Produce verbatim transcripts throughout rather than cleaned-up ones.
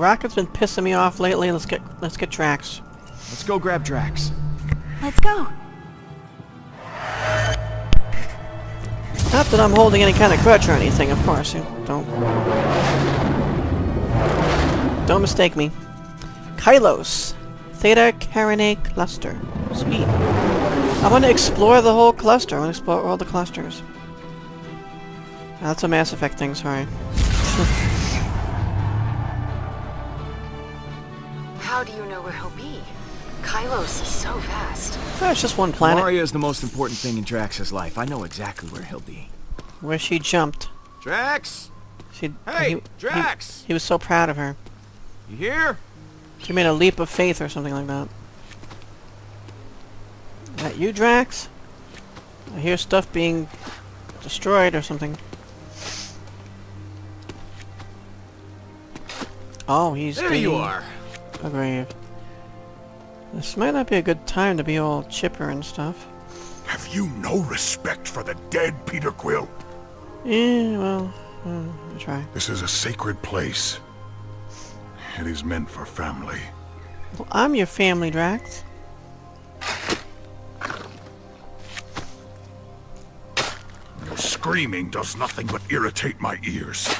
Rocket's been pissing me off lately. Let's get let's get Drax. Let's go grab Drax. Let's go. Not that I'm holding any kind of grudge or anything, of course. You don't don't mistake me. Kylos, Theta Carinae cluster. Sweet. I want to explore the whole cluster. I want to explore all the clusters. Oh, that's a Mass Effect thing. Sorry. How do you know where he'll be? Kylos is so vast. Oh, it's just one planet. Kamaria is the most important thing in Drax's life. I know exactly where he'll be. Where she jumped. Drax! She, hey, he, Drax! He, he was so proud of her. You here? She made a leap of faith or something like that. Is that you, Drax? I hear stuff being destroyed or something. Oh, he's there. You are. Agreed. This might not be a good time to be all chipper and stuff. Have you no respect for the dead, Peter Quill? Yeah, well, I'll try. This is a sacred place. It is meant for family. Well, I'm your family, Drax. Your screaming does nothing but irritate my ears.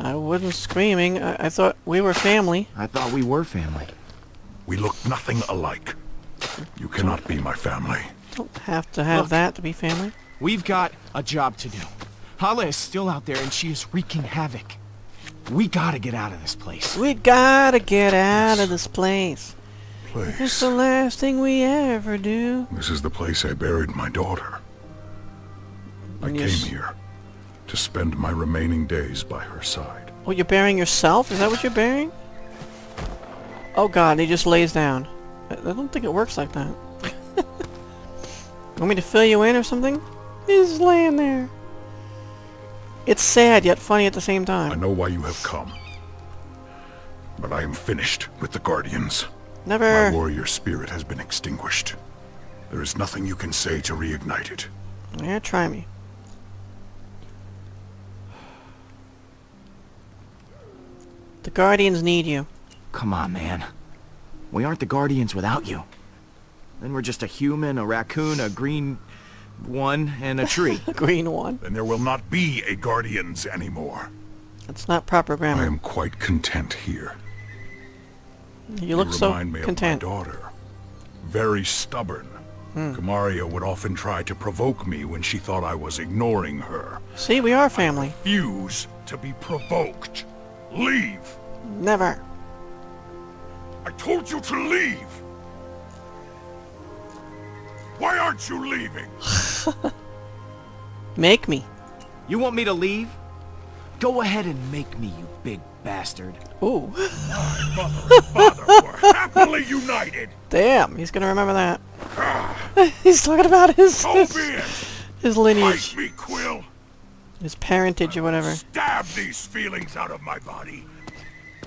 I wasn't screaming. I, I thought we were family. I thought we were family. We look nothing alike. You cannot be my family. Don't have to have look, that to be family. We've got a job to do. Hala is still out there and she is wreaking havoc. We gotta get out of this place. We gotta get out of this place. Place. It's the last thing we ever do. This is the place I buried my daughter. And I came here to spend my remaining days by her side. Well, you're burying yourself? Is that what you're burying? Oh god, he just lays down. I don't think it works like that. Want me to fill you in or something? He's just laying there. It's sad yet funny at the same time. I know why you have come. But I am finished with the Guardians. Never. My warrior spirit has been extinguished. There is nothing you can say to reignite it. Yeah, try me. The Guardians need you. Come on, man. We aren't the Guardians without you. Then we're just a human, a raccoon, a green one, and a tree. A green one? Then there will not be a Guardians anymore. That's not proper grammar. I am quite content here. You, you look so content. You remind me of my daughter. Very stubborn. Hmm. Kamaria would often try to provoke me when she thought I was ignoring her. See, we are family. I refuse to be provoked. Leave! Never. I told you to leave! Why aren't you leaving? Make me. You want me to leave? Go ahead and make me, you big bastard. Ooh. My mother and father were happily united! Damn, he's gonna remember that. He's talking about his... his, his lineage. Fight me, Quill. His parentage or whatever. Stab these feelings out of my body.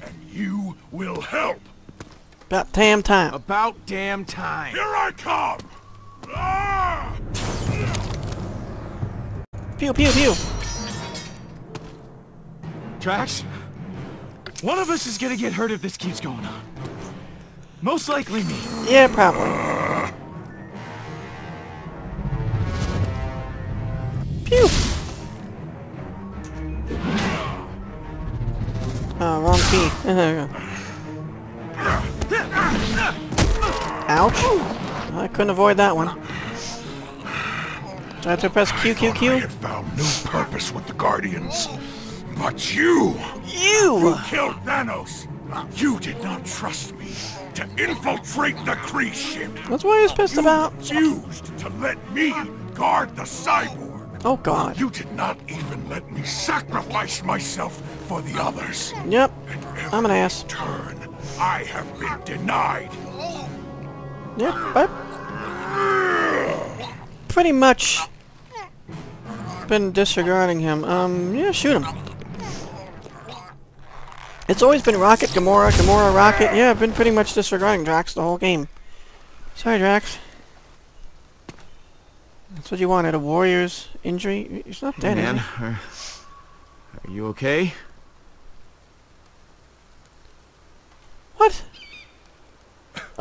And you will help. About damn time. About damn time. Here I come! Ah! Pew, pew, pew. Drax? One of us is gonna get hurt if this keeps going on. Most likely me. Yeah, probably. Uh. Pew! Oh, wrong key. There we go. Ouch. Oh, I couldn't avoid that one. I had to press Q, Q, Q. I had found new purpose with the Guardians. But you! You! You killed Thanos! You did not trust me to infiltrate the Kree ship! That's what I was pissed about. You refused to let me guard the cyborg! Oh god. You did not even let me sacrifice myself for the others. Yep. I'm an ass. Turn. I have been denied. Yep, I've pretty much been disregarding him. Um, yeah, shoot him. It's always been Rocket, Gamora, Gamora, Rocket. Yeah, I've been pretty much disregarding Drax the whole game. Sorry, Drax. That's what you wanted, a warrior's injury? He's not dead, hey man, is he? Are, are you okay?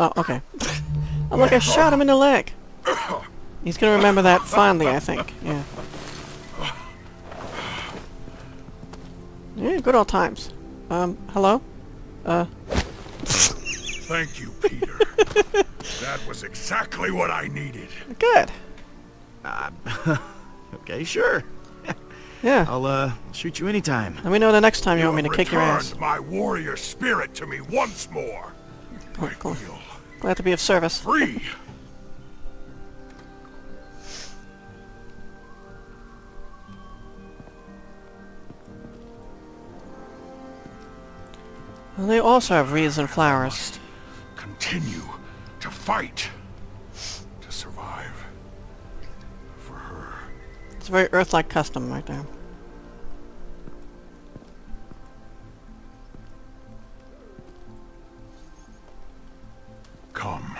Oh, okay. I'm like, I shot him in the leg. He's gonna remember that fondly, I think. Yeah. Yeah, good old times. Um, hello? Uh... Thank you, Peter. That was exactly what I needed. Good. Uh, okay, sure. Yeah. I'll, uh, shoot you anytime. Let me know the next time you, you want me to kick your ass. My warrior spirit to me once more. Oh, cool. Glad to be of service. Free. Well, they also have reeds and flowers. Continue to fight, to survive for her. It's a very Earth-like custom right there. Come.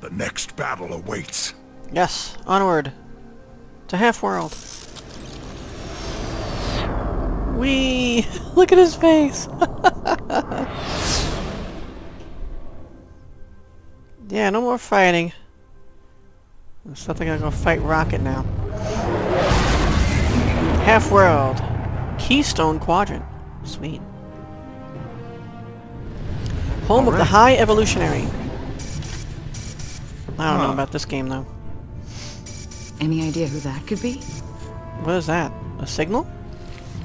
The next battle awaits. Yes, onward. To Half-World. Wee! Look at his face! Yeah, no more fighting. There's something I'm gonna go fight Rocket now. Half-World. Keystone Quadrant. Sweet. Home of the High Evolutionary. I don't know about this game though. Any idea who that could be? What is that? A signal?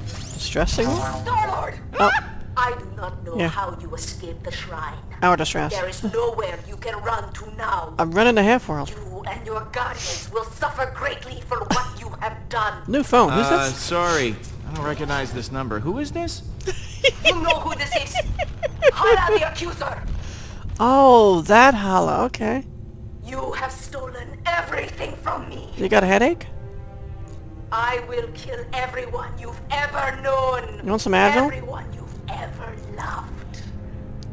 Distress signal? Star-Lord! Oh. I do not know yeah. how you escaped the shrine. Our distress. There is nowhere you can run to now. I'm running to Half-World. You and your guardians will suffer greatly for what you have done. New phone. Who's uh, this? Sorry. I don't recognize this number. Who is this? You know who this is. Hala the Accuser. Oh, that Hala. Okay. You have stolen everything from me. You got a headache? I will kill everyone you've ever known. You want some Advil? Everyone you've ever loved.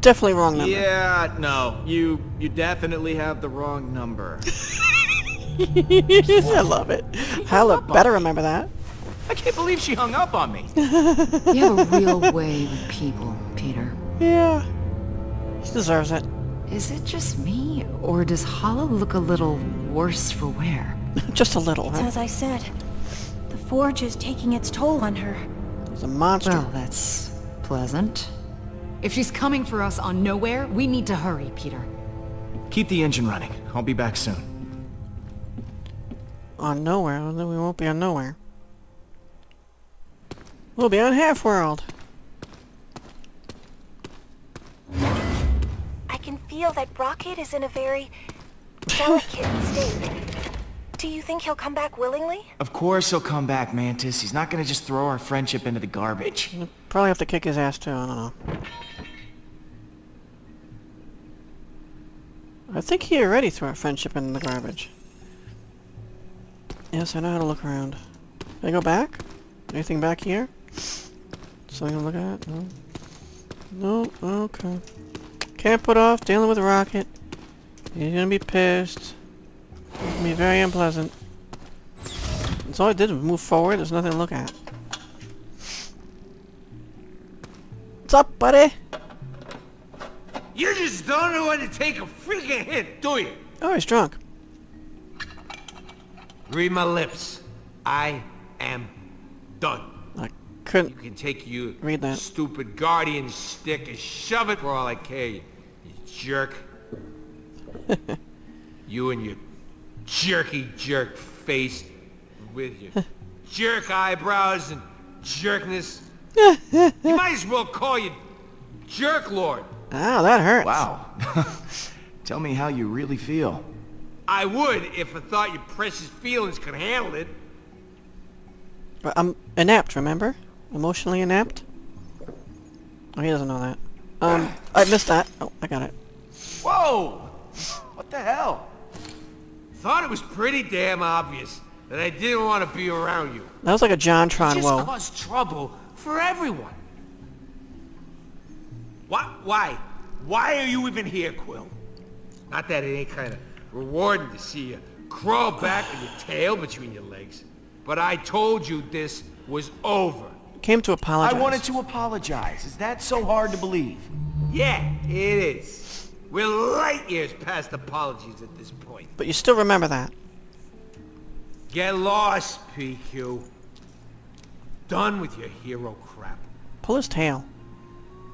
Definitely wrong number. Yeah, no. You you definitely have the wrong number. I love it. Hala better remember that. I can't believe she hung up on me. You have a real way with people, Peter. Yeah. She deserves it. Is it just me, or does Hala look a little worse for wear? Just a little, it's huh? As I said. Forge is taking its toll on her. It's a monster. Well, that's pleasant. If she's coming for us on Nowhere, we need to hurry, Peter. Keep the engine running. I'll be back soon. On Nowhere? Well, then we won't be on Nowhere. We'll be on Half-World. I can feel that Rocket is in a very delicate state. Do you think he'll come back willingly? Of course he'll come back, Mantis. He's not gonna just throw our friendship into the garbage. You'll probably have to kick his ass too, I don't know. I think he already threw our friendship into the garbage. Yes, I know how to look around. Can I go back? Anything back here? Something to look at? No? No? Okay. Can't put off dealing with Rocket. He's gonna be pissed. It's gonna be very unpleasant. That's all I did was move forward, there's nothing to look at. What's up, buddy? You just don't know when to take a freaking hit, do you? Oh, he's drunk. Read my lips. I am done. I couldn't. You can take your read that. Stupid guardian stick and shove it for all I care, you, you jerk. You and your jerky jerk face with your jerk eyebrows and jerkness. You might as well call you Jerk Lord. Oh, that hurts. Wow. Tell me how you really feel. I would if I thought your precious feelings could handle it. But I'm inept, remember? Emotionally inept? Oh, he doesn't know that. Um, I missed that. Oh, I got it. Whoa! What the hell? Thought it was pretty damn obvious that I didn't want to be around you. That was like a JonTron. Just whoa. Caused trouble for everyone. Why? Why? Why are you even here, Quill? Not that it ain't kind of rewarding to see you crawl back with your tail between your legs, but I told you this was over. Came to apologize. I wanted to apologize. Is that so hard to believe? Yeah, it is. We're light years past apologies at this point. But you still remember that. Get lost, P Q. Done with your hero crap. Pull his tail.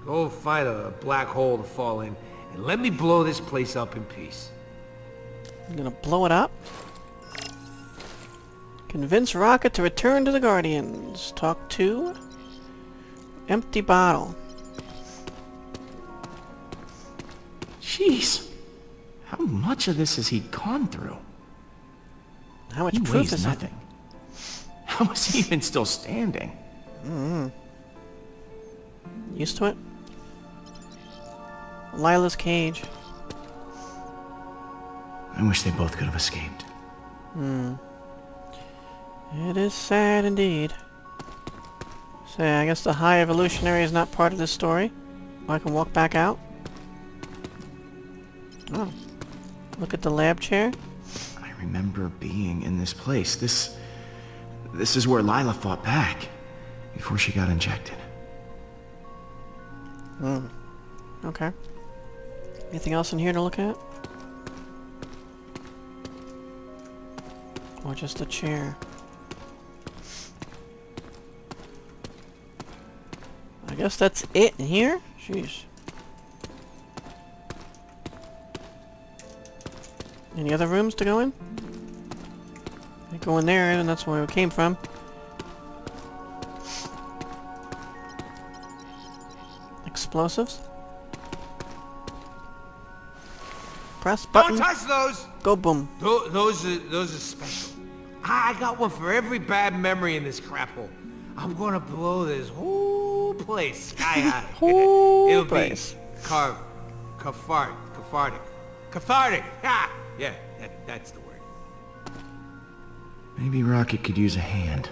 Go find a black hole to fall in, and let me blow this place up in peace. I'm gonna blow it up. Convince Rocket to return to the Guardians. Talk to... empty bottle. Jeez. How much of this has he gone through? How much proof is nothing. How is he even still standing? Mm-hmm. Used to it. Lila's cage. I wish they both could have escaped. Hmm. It is sad indeed. So yeah, I guess the High Evolutionary is not part of this story. I can walk back out. Oh. Look at the lab chair. I remember being in this place. This... This is where Lylla fought back. Before she got injected. Hmm. Okay. Anything else in here to look at? Or just a chair? I guess that's it in here? Jeez. Any other rooms to go in? I go in there, and that's where we came from. Explosives. Press button. Don't touch those! Go boom. Th those are those are special. I got one for every bad memory in this crap hole. I'm gonna blow this whole place sky high. whole It'll place. Be car cathart cathartic cathartic. Ah, yeah, that, that's the word. Maybe Rocket could use a hand.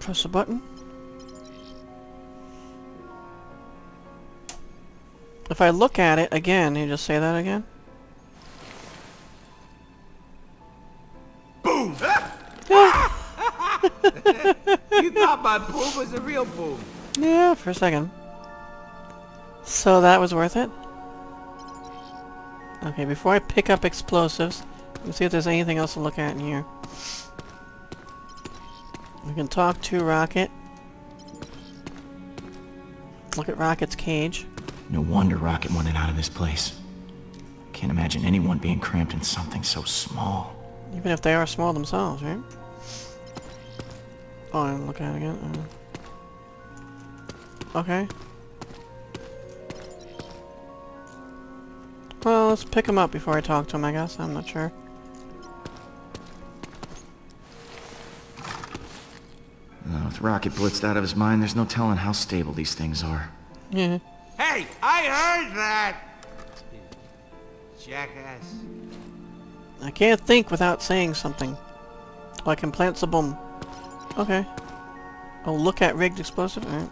Press a button. If I look at it again, you just say that again? Boom! You thought my boom was a real boom. Yeah, for a second. So that was worth it? Okay, before I pick up explosives, let's see if there's anything else to look at in here. We can talk to Rocket. Look at Rocket's cage. No wonder Rocket wanted out of this place. Can't imagine anyone being cramped in something so small. Even if they are small themselves, right? Oh, I'm looking at it again. Uh, okay. Well, let's pick him up before I talk to him, I guess. I'm not sure. Uh, with Rocket blitzed out of his mind, there's no telling how stable these things are. Yeah. Hey, I heard that! Jackass. I can't think without saying something. Like implants a boom. Okay. Oh, look at rigged explosive? Alright.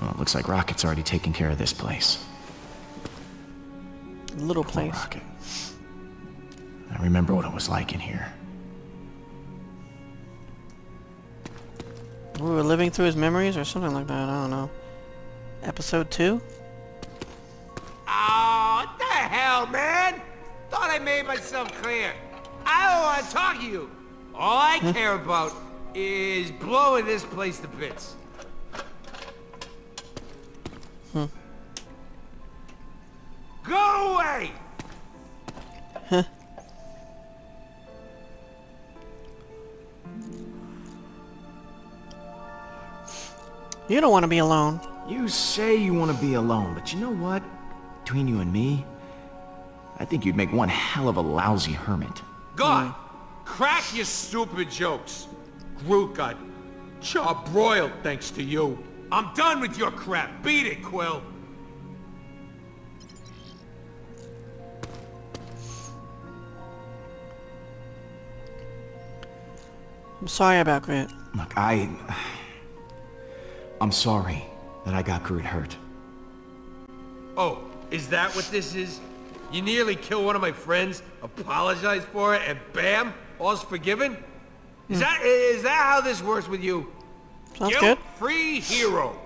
Well, it looks like Rocket's already taken care of this place. Little place. Poor Rocket. I remember what it was like in here. We were living through his memories or something like that, I don't know. Episode two? Oh, what the hell, man? Thought I made myself clear. I don't want to talk to you. All I huh? care about is blowing this place to bits. Hmm. Go away! Huh. You don't want to be alone. You say you want to be alone, but you know what? Between you and me, I think you'd make one hell of a lousy hermit. God, mm. crack your stupid jokes. Groot got charbroiled thanks to you. I'm done with your crap. Beat it, Quill. I'm sorry about Groot. Look, I... I'm sorry that I got Groot hurt. Oh, is that what this is? You nearly kill one of my friends, apologize for it, and bam, all's forgiven? Is mm. that is that how this works with you? Sounds good. Guilt-free hero.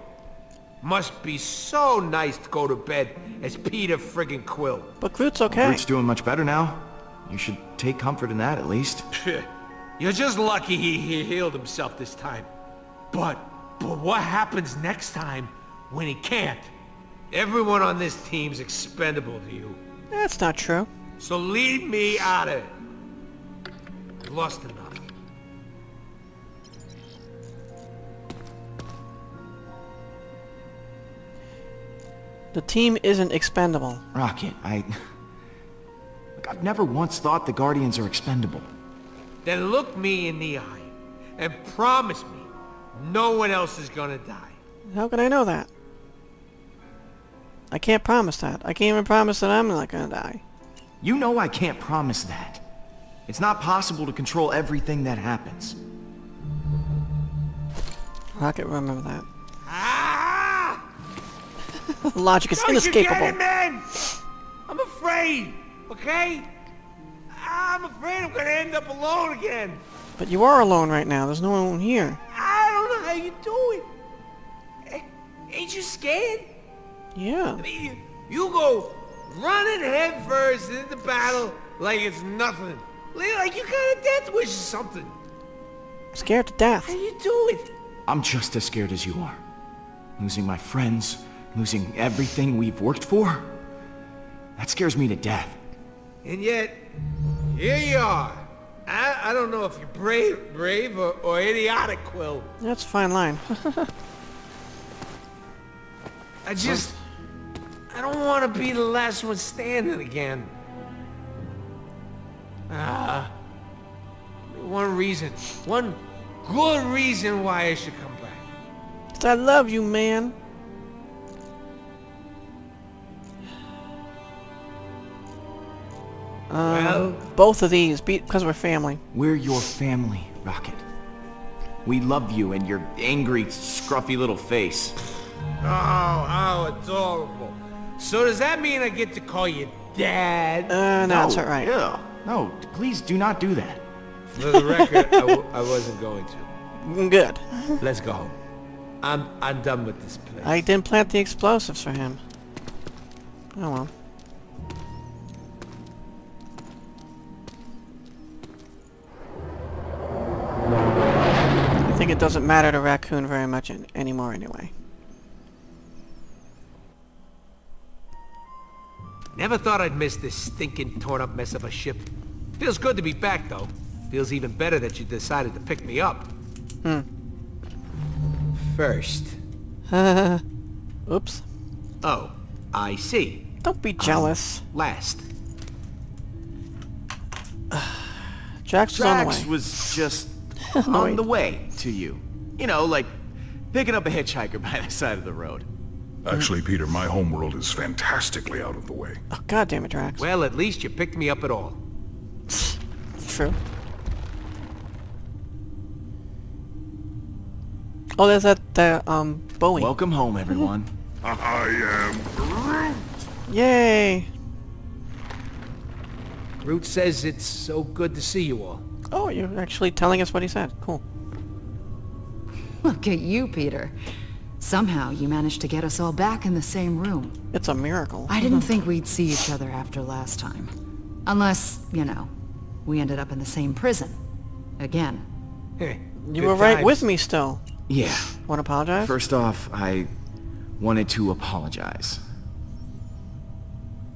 Must be so nice to go to bed as Peter friggin' Quill. But Groot's okay. Well, Groot's doing much better now. You should take comfort in that, at least. You're just lucky he, he healed himself this time. But, but what happens next time when he can't? Everyone on this team's expendable to you. That's not true. So leave me out of it. I've lost enough. The team isn't expendable. Rocket, I... Look, I've never once thought the Guardians are expendable. Then look me in the eye and promise me no one else is gonna die. How can I know that? I can't promise that. I can't even promise that I'm not gonna die. You know I can't promise that. It's not possible to control everything that happens. Rocket, remember that. Logic is inescapable. Don't you get it, man? I'm afraid, okay? I'm afraid I'm gonna end up alone again. But you are alone right now. There's no one here. I don't know how you do it. Ain't you scared? Yeah. I mean, you go running head first into battle like it's nothing. Like you got a death wish or something. I'm scared to death. How do you do it? I'm just as scared as you are. Losing my friends. Losing everything we've worked for? That scares me to death. And yet, here you are. I, I don't know if you're brave, brave or, or idiotic, Quill. That's a fine line. I just... I don't want to be the last one standing again. Ah, uh, one reason. One good reason why I should come back. 'Cause I love you, man. Um, well, both of these, because we're family. We're your family, Rocket. We love you and your angry, scruffy little face. Oh, how adorable. So does that mean I get to call you Dad? Uh, no, no that's all right. Yeah. No, please do not do that. For the record, I, w I wasn't going to. Good. Let's go home. I'm, I'm done with this place. I didn't plant the explosives for him. Oh, well. I think it doesn't matter to Raccoon very much in, anymore anyway. Never thought I'd miss this stinking torn up mess of a ship. Feels good to be back though. Feels even better that you decided to pick me up. Hmm. First. Oops. Oh, I see. Don't be jealous. Um, last. Drax was on the way. Drax was just... on the way to you. You know, like picking up a hitchhiker by the side of the road. Actually, Peter, my homeworld is fantastically out of the way. Oh, God damn it, Drax. Well, at least you picked me up at all. True. Oh, there's that, that um, Bowie. Welcome home, everyone. I am Groot! Yay! Groot says it's so good to see you all. Oh, you're actually telling us what he said. Cool. Look at you, Peter. Somehow you managed to get us all back in the same room. It's a miracle. I didn't think we'd see each other after last time. Unless, you know, we ended up in the same prison. Again. Hey, you were right with me still. Yeah. Want to apologize? First off, I wanted to apologize.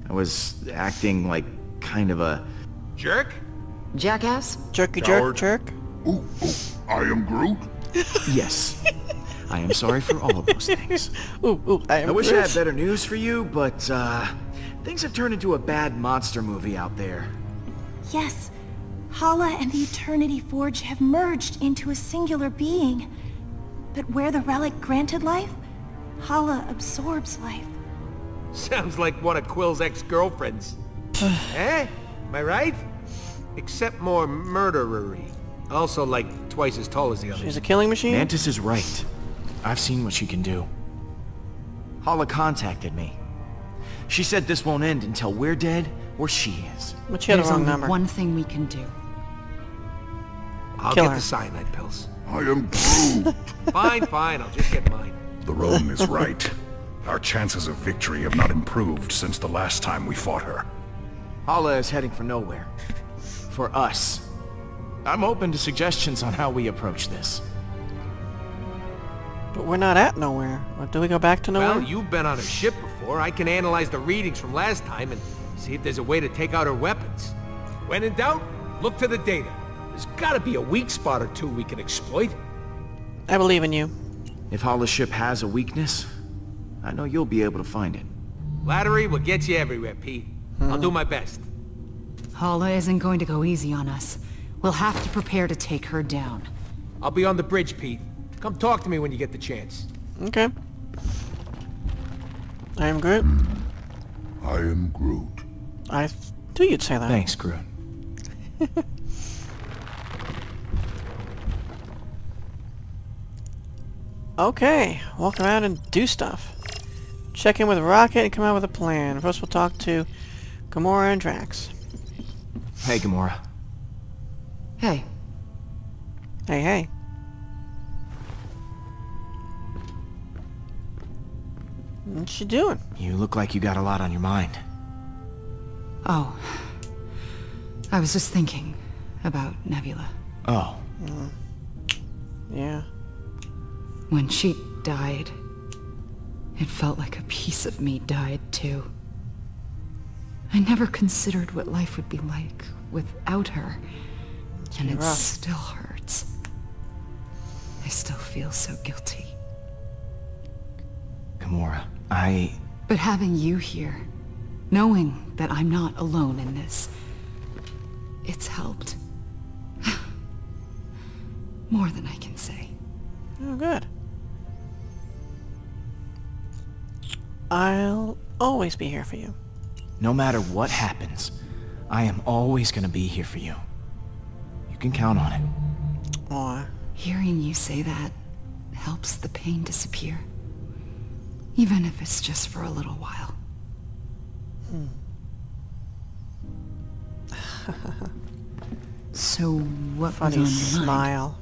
I was acting like kind of a... jerk? Jackass? Jerky Coward. jerk jerk. Ooh, ooh, I am Groot? Yes. I am sorry for all of those things. Ooh, ooh, I am I wish Groot. I had better news for you, but uh, things have turned into a bad monster movie out there. Yes. Hala and the Eternity Forge have merged into a singular being. But where the relic granted life, Hala absorbs life. Sounds like one of Quill's ex-girlfriends. Eh? Am I right? Except more murderery. Also, like, twice as tall as the other. She's a killing machine? Mantis is right. I've seen what she can do. Hala contacted me. She said this won't end until we're dead, or she is. But she had the wrong number. There's only one thing we can do. I'll get the cyanide pills. I am Groot. Fine, fine, I'll just get mine. The Roam is right. Our chances of victory have not improved since the last time we fought her. Hala is heading for nowhere. For us. I'm open to suggestions on how we approach this. But we're not at nowhere. Do we go back to nowhere? Well, you've been on a ship before. I can analyze the readings from last time and see if there's a way to take out her weapons. When in doubt, look to the data. There's gotta be a weak spot or two we can exploit. I believe in you. If Hala's ship has a weakness, I know you'll be able to find it. Flattery will get you everywhere, Pete. Hmm. I'll do my best. Hala isn't going to go easy on us. We'll have to prepare to take her down. I'll be on the bridge, Pete. Come talk to me when you get the chance. Okay. I am Groot. I am Groot. I knew you'd say that. Thanks, Groot. Okay, walk around and do stuff. Check in with Rocket and come out with a plan. First we'll talk to Gamora and Drax. Hey, Gamora. Hey. Hey, hey. What's she doing? You look like you got a lot on your mind. Oh. I was just thinking about Nebula. Oh. Mm. Yeah. When she died, it felt like a piece of me died too. I never considered what life would be like without her. It's and it rough. Still hurts. I still feel so guilty. Gamora, I... But having you here, knowing that I'm not alone in this, it's helped. More than I can say. Oh, good. I'll always be here for you. No matter what happens, I am always going to be here for you. You can count on it. Aww. Hearing you say that helps the pain disappear. Even if it's just for a little while. Hmm. So what funny was on your smile.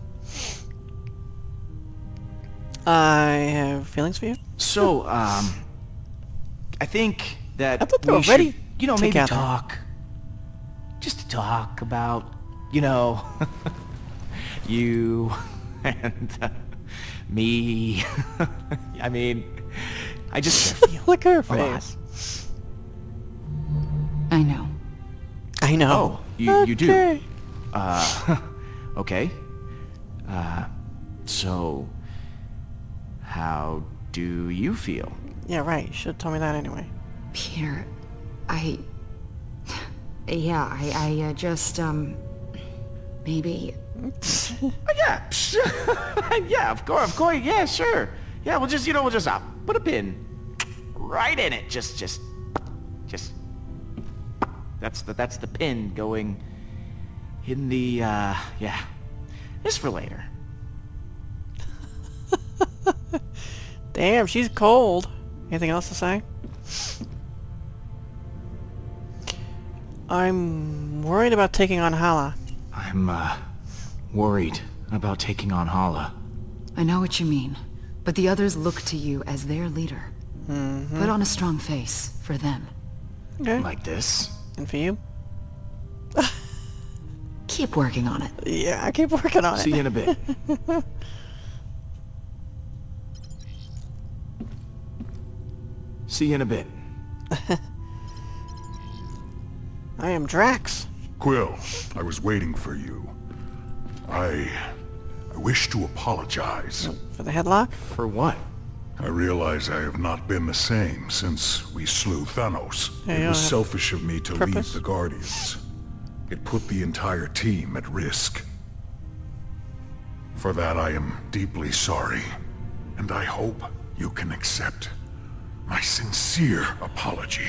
Mind? I have feelings for you. So, um... I think that I thought they we were should, ready you know, maybe together. talk. Just to talk about, you know, you and uh, me. I mean, I just care for you. Look at her face. I know. I know. Oh, you, okay. you do. Uh, okay. Uh, so, how do you feel? Yeah, right. You should have told me that anyway. Peter, I... Yeah, I, I uh, just, um... Maybe... oh, yeah, yeah, of course, of course, yeah, sure. Yeah, we'll just, you know, we'll just uh, put a pin right in it. Just, just, just... That's the, that's the pin going in the, uh, yeah. This for later. Damn, she's cold. Anything else to say? I'm worried about taking on Hala. I'm, uh, worried about taking on Hala. I know what you mean, but the others look to you as their leader. Mm-hmm. Put on a strong face for them. Okay. Like this? And for you? Keep working on it. Yeah, I keep working on it. See you in a bit. See you in a bit. I am Drax. Quill, I was waiting for you. I... I wish to apologize. For the headlock? For what? I realize I have not been the same since we slew Thanos. Hey, it was selfish of me to purpose. leave the Guardians. It put the entire team at risk. For that I am deeply sorry. And I hope you can accept my sincere apology.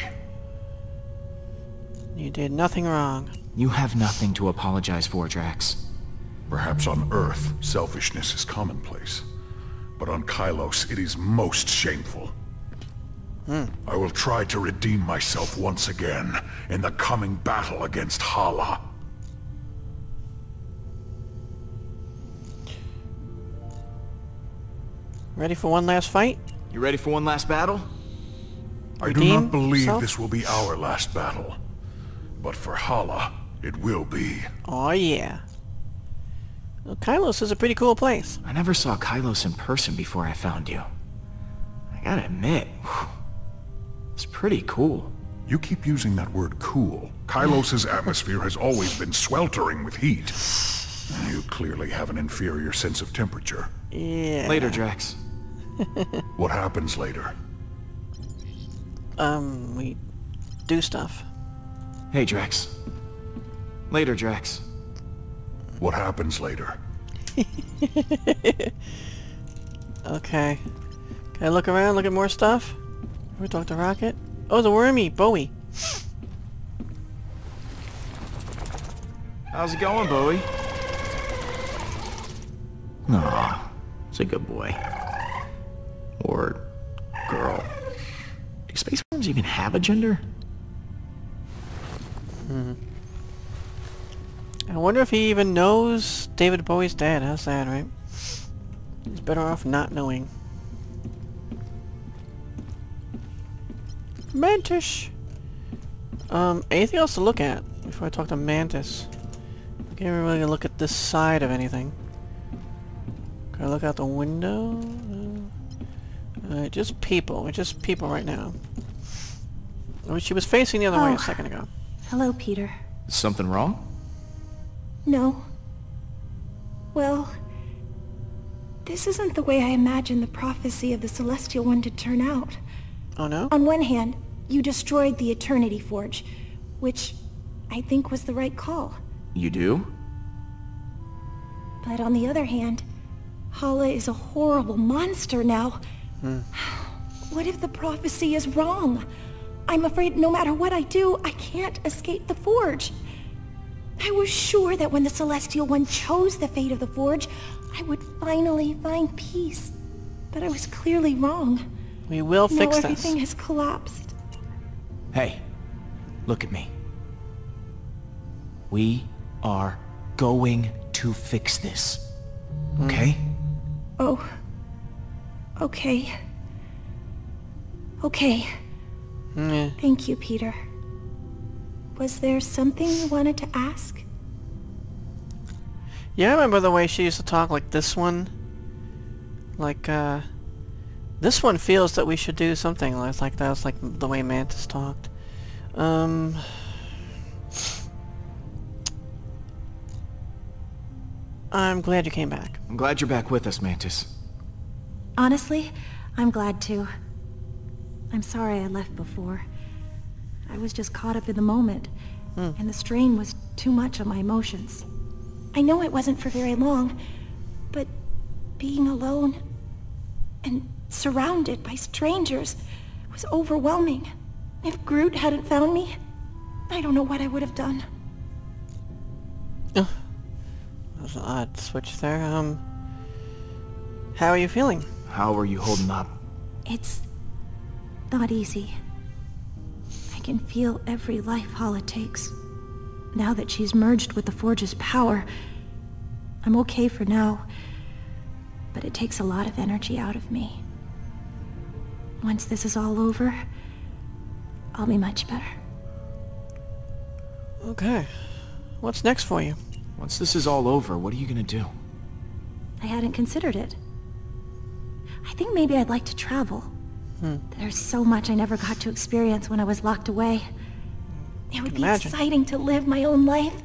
You did nothing wrong. You have nothing to apologize for, Drax. Perhaps on Earth, selfishness is commonplace. But on Kylos, it is most shameful. Hmm. I will try to redeem myself once again in the coming battle against Hala. Ready for one last fight? You ready for one last battle? I do not believe yourself? This will be our last battle. But for Hala, it will be. Oh yeah. Well, Kylos is a pretty cool place. I never saw Kylos in person before I found you. I gotta admit, whew, it's pretty cool. You keep using that word cool. Kylos's atmosphere has always been sweltering with heat. You clearly have an inferior sense of temperature. Yeah. Later, Drax. What happens later? Um, we do stuff. Hey, Drax. Later, Drax. What happens later? Okay. Can I look around, look at more stuff? We talk to Rocket. Oh, the wormy, Bowie. How's it going, Bowie? Aw, it's a good boy. Or girl. Do space worms even have a gender? Hmm. I wonder if he even knows David Bowie's dad. How's that, right? He's better off not knowing. Mantis! Um, anything else to look at before I talk to Mantis? I can't really look at this side of anything. Can I look out the window? Uh, just people. We're just people right now. I mean, she was facing the other oh. way a second ago. Hello, Peter. Is something wrong? No. Well, this isn't the way I imagined the prophecy of the Celestial One to turn out. Oh no? On one hand, you destroyed the Eternity Forge, which I think was the right call. You do? But on the other hand, Hala is a horrible monster now. Hmm. What if the prophecy is wrong? I'm afraid no matter what I do, I can't escape the Forge. I was sure that when the Celestial One chose the fate of the Forge, I would finally find peace. But I was clearly wrong. We will fix this. Now everything has collapsed. Hey, look at me. We are going to fix this. Okay? Oh. Okay. Okay. Mm. Thank you, Peter. Was there something you wanted to ask? Yeah, I remember the way she used to talk, like this one. Like, uh... this one feels that we should do something like that. It's like the way Mantis talked. Um... I'm glad you came back. I'm glad you're back with us, Mantis. Honestly, I'm glad too. I'm sorry I left before. I was just caught up in the moment, hmm. and the strain was too much on my emotions. I know it wasn't for very long, but being alone and surrounded by strangers was overwhelming. If Groot hadn't found me, I don't know what I would have done. Oh, that was an odd switch there. Um, how are you feeling? How are you holding up? It's not easy. I can feel every life Hala takes. Now that she's merged with the Forge's power, I'm okay for now, but it takes a lot of energy out of me. Once this is all over, I'll be much better. Okay. What's next for you? Once this is all over, what are you gonna do? I hadn't considered it. I think maybe I'd like to travel. Hmm. There's so much I never got to experience when I was locked away. It would be Imagine. exciting to live my own life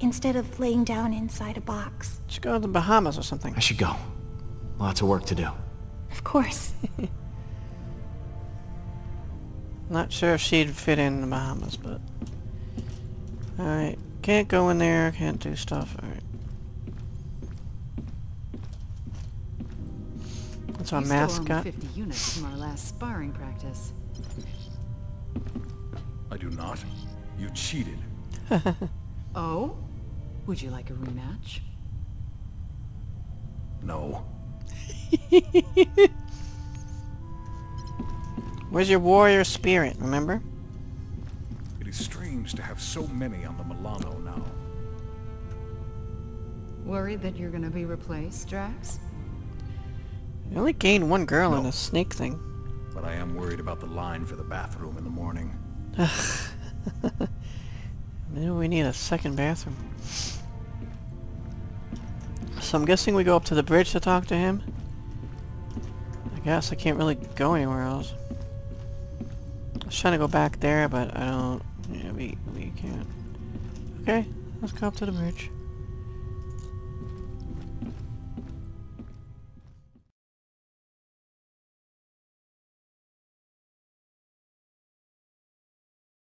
instead of laying down inside a box. Should go to the Bahamas or something. I should go. Lots of work to do. Of course. Not sure if she'd fit in the Bahamas, but all right. Can't go in there. Can't do stuff. All right. It's our mascot. fifty units from our last sparring practice. I do not. You cheated. Oh? Would you like a rematch? No. Where's your warrior spirit, remember? It is strange to have so many on the Milano now. Worried that you're gonna be replaced, Drax? I only gained one girl no. in a snake thing. But I am worried about the line for the bathroom in the morning. Maybe we need a second bathroom. So I'm guessing we go up to the bridge to talk to him? I guess I can't really go anywhere else. I was trying to go back there, but I don't... Yeah, we, we can't. Okay, let's go up to the bridge.